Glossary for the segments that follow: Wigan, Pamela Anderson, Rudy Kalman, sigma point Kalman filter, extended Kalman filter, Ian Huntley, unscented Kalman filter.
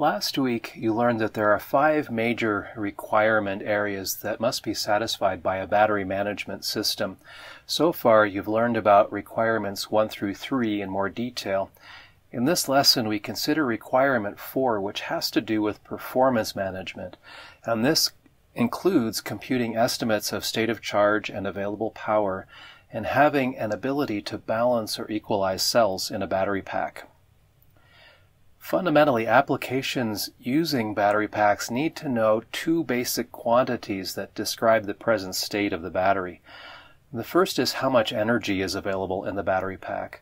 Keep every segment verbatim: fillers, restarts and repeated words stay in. Last week, you learned that there are five major requirement areas that must be satisfied by a battery management system. So far, you've learned about requirements one through three in more detail. In this lesson, we consider requirement four, which has to do with performance management, and this includes computing estimates of state of charge and available power, and having an ability to balance or equalize cells in a battery pack. Fundamentally, applications using battery packs need to know two basic quantities that describe the present state of the battery. The first is how much energy is available in the battery pack.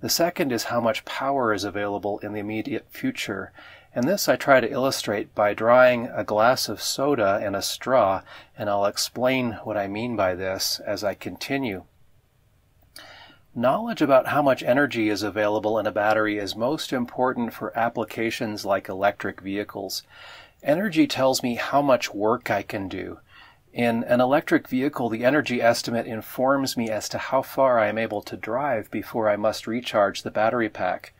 The second is how much power is available in the immediate future. And this I try to illustrate by drawing a glass of soda and a straw, and I'll explain what I mean by this as I continue. Knowledge about how much energy is available in a battery is most important for applications like electric vehicles. Energy tells me how much work I can do. In an electric vehicle, the energy estimate informs me as to how far I am able to drive before I must recharge the battery pack.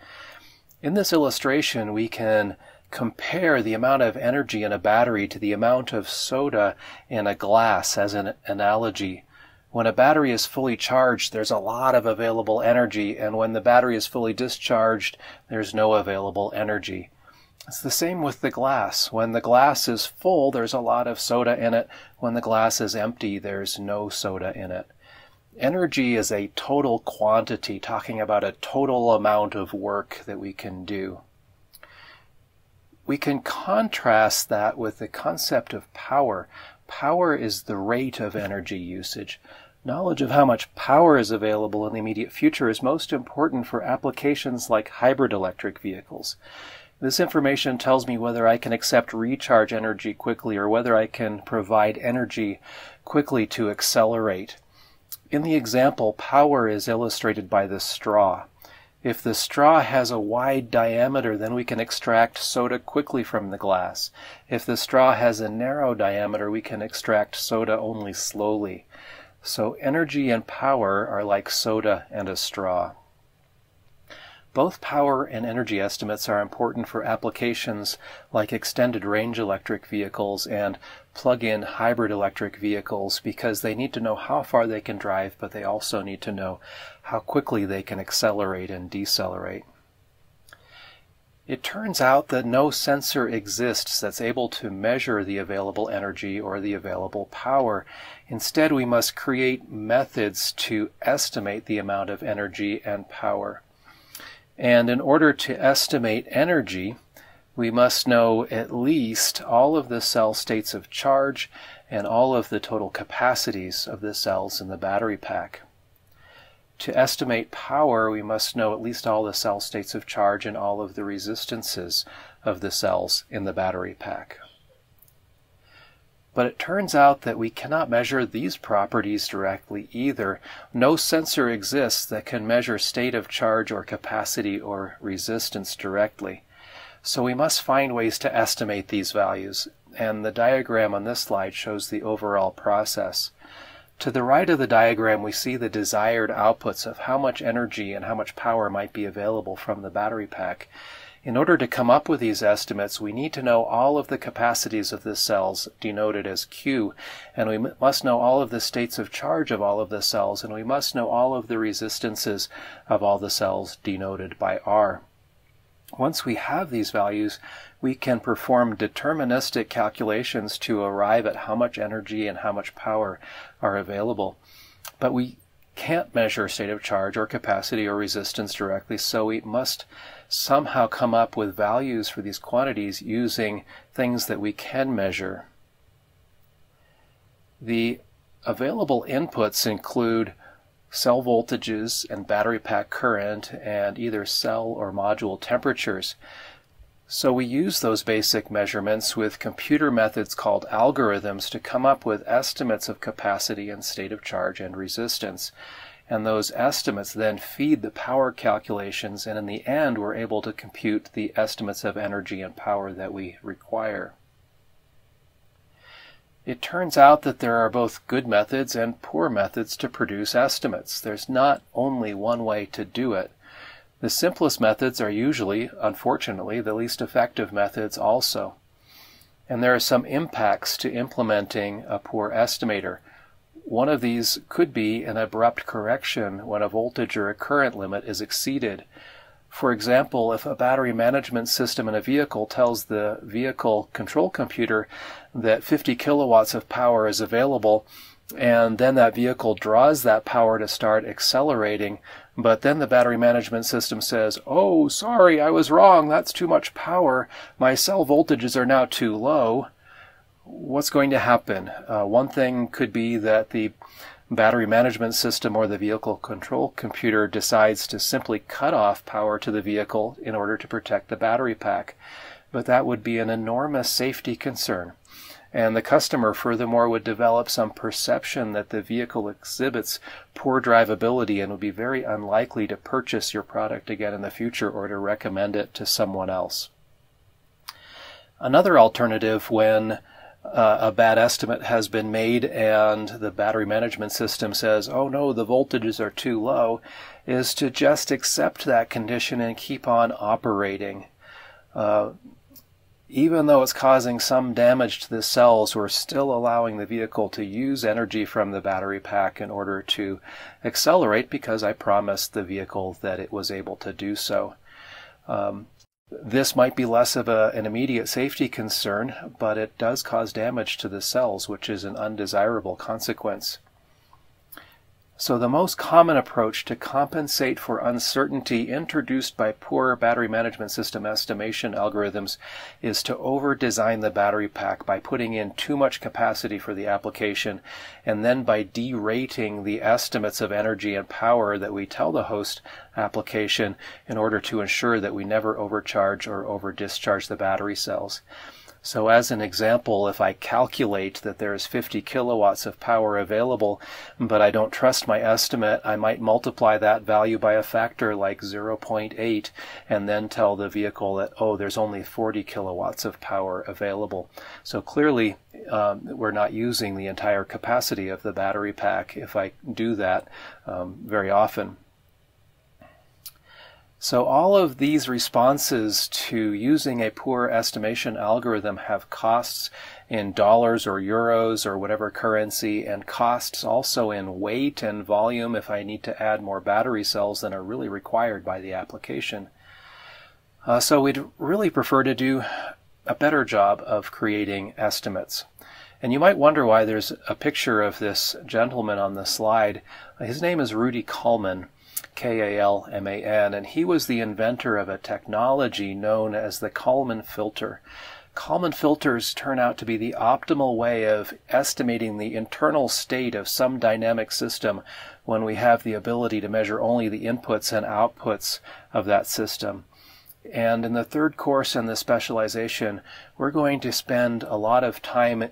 In this illustration, we can compare the amount of energy in a battery to the amount of soda in a glass as an analogy. When a battery is fully charged, there's a lot of available energy, and when the battery is fully discharged, there's no available energy. It's the same with the glass. When the glass is full, there's a lot of soda in it. When the glass is empty, there's no soda in it. Energy is a total quantity, talking about a total amount of work that we can do. We can contrast that with the concept of power. Power is the rate of energy usage. Knowledge of how much power is available in the immediate future is most important for applications like hybrid electric vehicles. This information tells me whether I can accept recharge energy quickly or whether I can provide energy quickly to accelerate. In the example, power is illustrated by the straw. If the straw has a wide diameter, then we can extract soda quickly from the glass. If the straw has a narrow diameter, we can extract soda only slowly. So energy and power are like soda and a straw. Both power and energy estimates are important for applications like extended range electric vehicles and plug-in hybrid electric vehicles, because they need to know how far they can drive, but they also need to know how quickly they can accelerate and decelerate. It turns out that no sensor exists that's able to measure the available energy or the available power. Instead, we must create methods to estimate the amount of energy and power. And in order to estimate energy, we must know at least all of the cell states of charge and all of the total capacities of the cells in the battery pack. To estimate power, we must know at least all the cell states of charge and all of the resistances of the cells in the battery pack. But it turns out that we cannot measure these properties directly either. No sensor exists that can measure state of charge or capacity or resistance directly. So we must find ways to estimate these values, and the diagram on this slide shows the overall process. To the right of the diagram, we see the desired outputs of how much energy and how much power might be available from the battery pack. In order to come up with these estimates, we need to know all of the capacities of the cells, denoted as Q, and we must know all of the states of charge of all of the cells, and we must know all of the resistances of all the cells, denoted by R. Once we have these values, we can perform deterministic calculations to arrive at how much energy and how much power are available. But we can't measure state of charge or capacity or resistance directly, so we must somehow come up with values for these quantities using things that we can measure. The available inputs include cell voltages and battery pack current and either cell or module temperatures. So we use those basic measurements with computer methods called algorithms to come up with estimates of capacity and state of charge and resistance. And those estimates then feed the power calculations, and in the end we're able to compute the estimates of energy and power that we require. It turns out that there are both good methods and poor methods to produce estimates. There's not only one way to do it. The simplest methods are usually, unfortunately, the least effective methods also. And there are some impacts to implementing a poor estimator. One of these could be an abrupt correction when a voltage or a current limit is exceeded. For example, if a battery management system in a vehicle tells the vehicle control computer that fifty kilowatts of power is available, and then that vehicle draws that power to start accelerating, but then the battery management system says, "Oh, sorry, I was wrong, that's too much power, my cell voltages are now too low," what's going to happen? Uh, one thing could be that the battery management system or the vehicle control computer decides to simply cut off power to the vehicle in order to protect the battery pack. But that would be an enormous safety concern. And the customer, furthermore, would develop some perception that the vehicle exhibits poor drivability and would be very unlikely to purchase your product again in the future or to recommend it to someone else. Another alternative when Uh, a bad estimate has been made and the battery management system says, "Oh no, the voltages are too low," is to just accept that condition and keep on operating. Uh, even though it's causing some damage to the cells, we're still allowing the vehicle to use energy from the battery pack in order to accelerate, because I promised the vehicle that it was able to do so. Um, This might be less of a, an immediate safety concern, but it does cause damage to the cells, which is an undesirable consequence. So the most common approach to compensate for uncertainty introduced by poor battery management system estimation algorithms is to over-design the battery pack by putting in too much capacity for the application, and then by derating the estimates of energy and power that we tell the host application in order to ensure that we never overcharge or over-discharge the battery cells. So as an example, if I calculate that there is fifty kilowatts of power available, but I don't trust my estimate, I might multiply that value by a factor like zero point eight and then tell the vehicle that, oh, there's only forty kilowatts of power available. So clearly, um, we're not using the entire capacity of the battery pack if I do that um, very often. So all of these responses to using a poor estimation algorithm have costs in dollars or euros or whatever currency, and costs also in weight and volume if I need to add more battery cells than are really required by the application. Uh, so we'd really prefer to do a better job of creating estimates. And you might wonder why there's a picture of this gentleman on the slide. His name is Rudy Kalman, K A L M A N, and he was the inventor of a technology known as the Kalman filter. Kalman filters turn out to be the optimal way of estimating the internal state of some dynamic system when we have the ability to measure only the inputs and outputs of that system. And in the third course in the specialization, we're going to spend a lot of time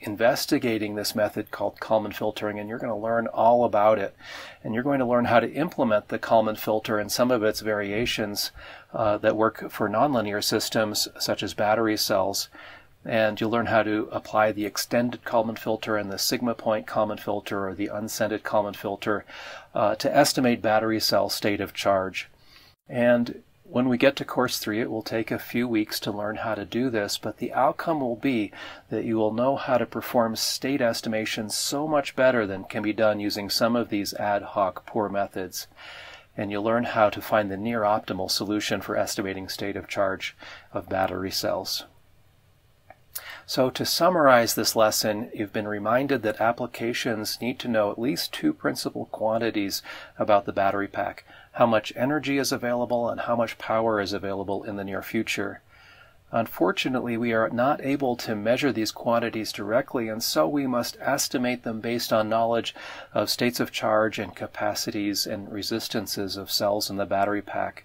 investigating this method called Kalman filtering, and you're going to learn all about it. And you're going to learn how to implement the Kalman filter and some of its variations uh, that work for nonlinear systems such as battery cells. And you'll learn how to apply the extended Kalman filter and the sigma point Kalman filter or the unscented Kalman filter uh, to estimate battery cell state of charge. And when we get to course three, it will take a few weeks to learn how to do this, but the outcome will be that you will know how to perform state estimation so much better than can be done using some of these ad hoc poor methods. And you'll learn how to find the near optimal solution for estimating state of charge of battery cells. So to summarize this lesson, you've been reminded that applications need to know at least two principal quantities about the battery pack: how much energy is available and how much power is available in the near future. Unfortunately, we are not able to measure these quantities directly, and so we must estimate them based on knowledge of states of charge and capacities and resistances of cells in the battery pack.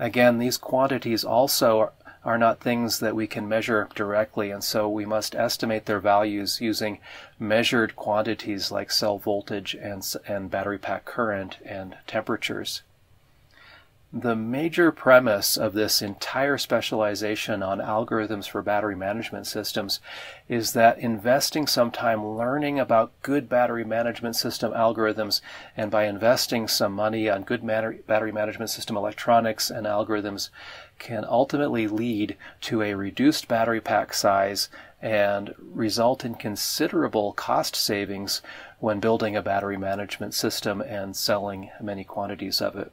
Again, these quantities also are not things that we can measure directly, and so we must estimate their values using measured quantities like cell voltage and, and battery pack current and temperatures. The major premise of this entire specialization on algorithms for battery management systems is that investing some time learning about good battery management system algorithms, and by investing some money on good battery management system electronics and algorithms, can ultimately lead to a reduced battery pack size and result in considerable cost savings when building a battery management system and selling many quantities of it.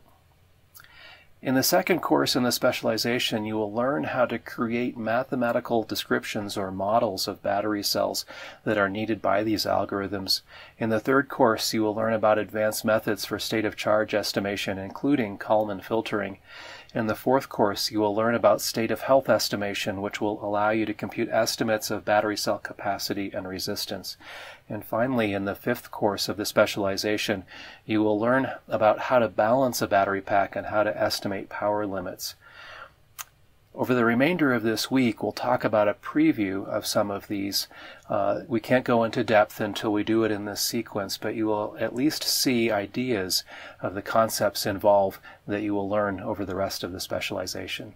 In the second course in the specialization, you will learn how to create mathematical descriptions or models of battery cells that are needed by these algorithms. In the third course, you will learn about advanced methods for state of charge estimation, including Kalman filtering. In the fourth course, you will learn about state of health estimation, which will allow you to compute estimates of battery cell capacity and resistance. And finally, in the fifth course of the specialization, you will learn about how to balance a battery pack and how to estimate power limits. Over the remainder of this week, we'll talk about a preview of some of these. Uh, we can't go into depth until we do it in this sequence, but you will at least see ideas of the concepts involved that you will learn over the rest of the specialization.